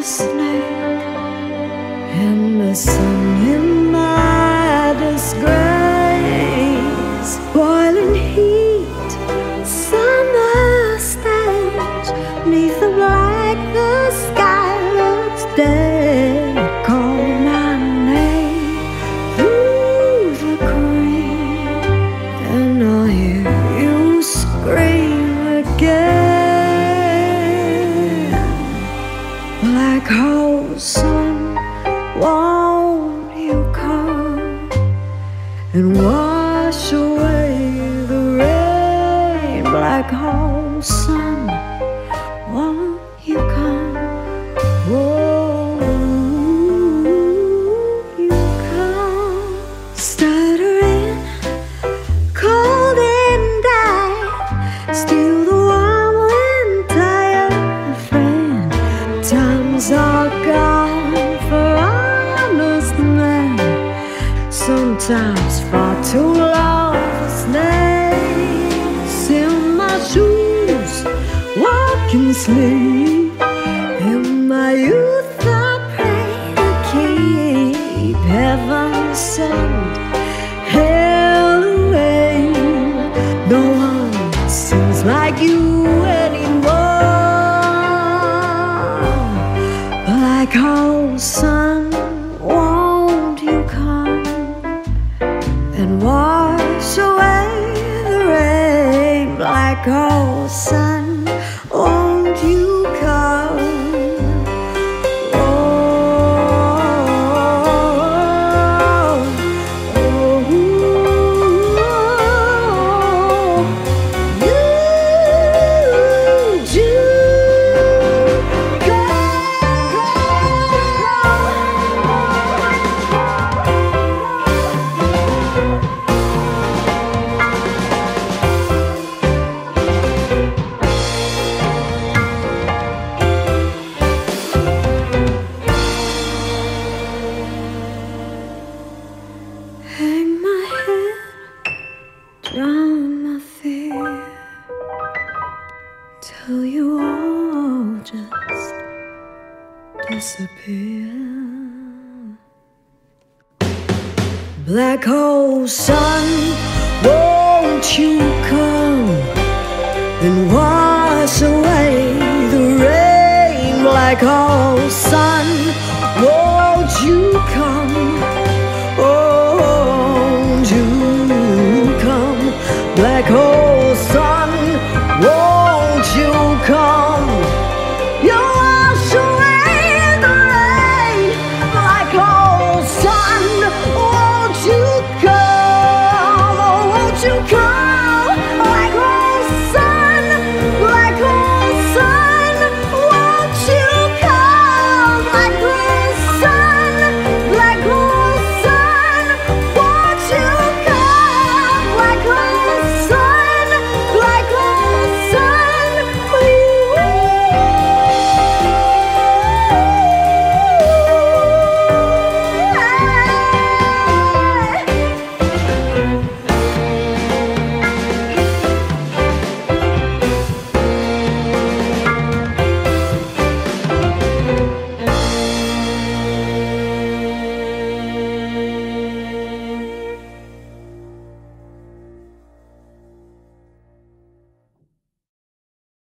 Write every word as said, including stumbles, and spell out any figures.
the snake and the sun in my disgrace. Boiling heat, summer stench, neath the black the sky looks dead. Call my name through the cream and I hear you scream again. Black hole, sun, won't you come and wash away the rain? Black hole, sun, won't you come? Won't you come? Stuttering, cold and dying, still the warm and tired friend. Times are gone for honest men, sometimes far too long for snakes. In my shoes, walk and sleep. In my youth, I pray to keep heaven sent, hell away. No one seems like you anymore. Black hole, sun, won't you come and wash away the rain? Black hole, sun, won't you come? Drown my fear till you all just disappear. Black hole, sun, won't you come and wash away the rain? Black hole, sun.